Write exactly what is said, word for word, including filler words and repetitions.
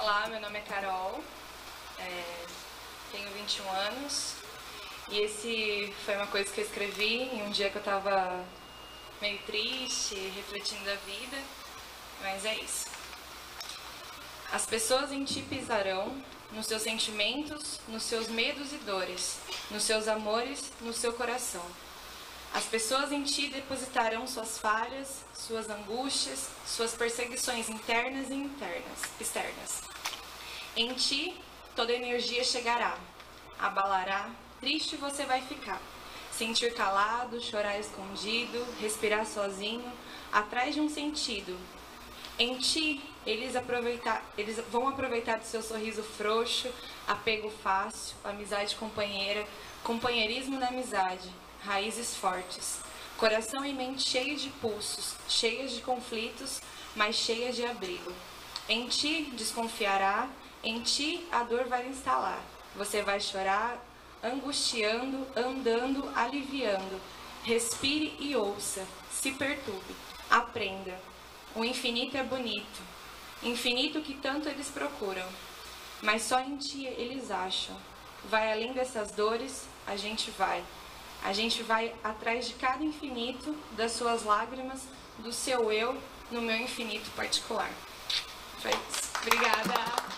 Olá, meu nome é Karol, é, tenho vinte e um anos e esse foi uma coisa que eu escrevi em um dia que eu estava meio triste, refletindo a vida, mas é isso. As pessoas em ti pisarão, nos seus sentimentos, nos seus medos e dores, nos seus amores, no seu coração. As pessoas em ti depositarão suas falhas, suas angústias, suas perseguições internas e internas, externas. Em ti, toda energia chegará, abalará, triste você vai ficar. Sentir calado, chorar escondido, respirar sozinho, atrás de um sentido. Em ti, eles, aproveitar, eles vão aproveitar do seu sorriso frouxo, apego fácil, amizade companheira, companheirismo na amizade. Raízes fortes, coração e mente cheios de pulsos, cheias de conflitos, mas cheias de abrigo. Em ti desconfiará, em ti a dor vai instalar. Você vai chorar, angustiando, andando, aliviando. Respire e ouça, se perturbe, aprenda. O infinito é bonito, infinito que tanto eles procuram, mas só em ti eles acham. Vai além dessas dores, a gente vai. A gente vai atrás de cada infinito, das suas lágrimas, do seu eu, no meu infinito particular. Foi isso. Obrigada!